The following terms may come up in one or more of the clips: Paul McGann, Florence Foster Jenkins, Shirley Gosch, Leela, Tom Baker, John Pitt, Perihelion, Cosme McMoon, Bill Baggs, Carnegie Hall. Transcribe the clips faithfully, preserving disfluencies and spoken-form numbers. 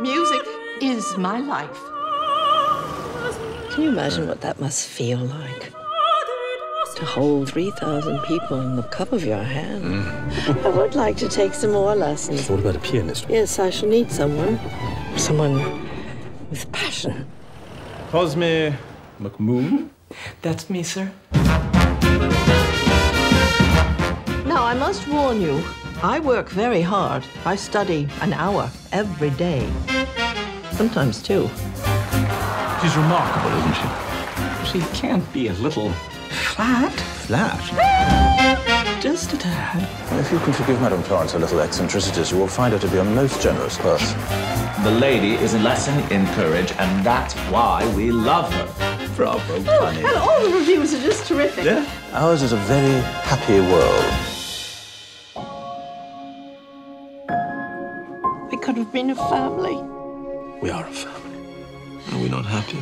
Music is my life. Can you imagine what that must feel like? To hold three thousand people in the cup of your hand. Mm. I would like to take some more lessons. What about a pianist? Yes, I shall need someone. Someone with passion. Cosme McMoon? That's me, sir. Now, I must warn you, I work very hard. I study an hour every day. Sometimes two. She's remarkable, isn't she? She can't be a little flat. Flat? Just a tad. If you can forgive Madame Florence her little eccentricities, you will find her to be a most generous person. The lady is a lesson in courage, and that's why we love her. Bravo, oh, honey. And all the reviews are just terrific. Yeah? Ours is a very happy world. We could have been a family. We are a family. Are we not happy?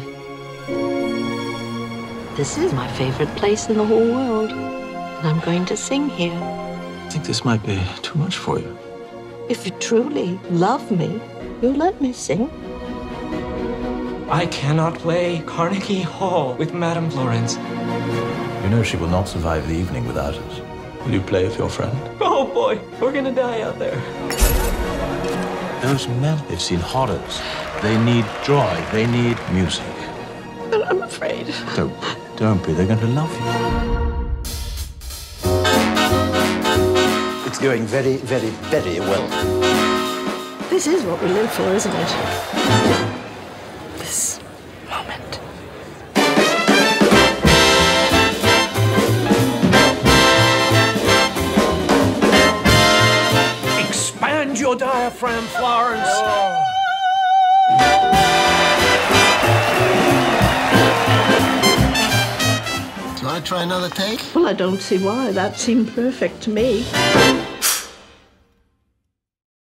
This is my favorite place in the whole world. And I'm going to sing here. I think this might be too much for you. If you truly love me, you'll let me sing. I cannot play Carnegie Hall with Madame Florence. You know she will not survive the evening without us. Will you play with your friend? Oh, boy, we're gonna die out there. Those men, they've seen horrors. They need joy. They need music. But I'm afraid. Don't be. Don't be. They're going to love you. It's going very, very, very well. This is what we live for, isn't it? This moment. Expand your diaphragm, Florence. Oh. Do I try another take? Well, I don't see why. That seemed perfect to me.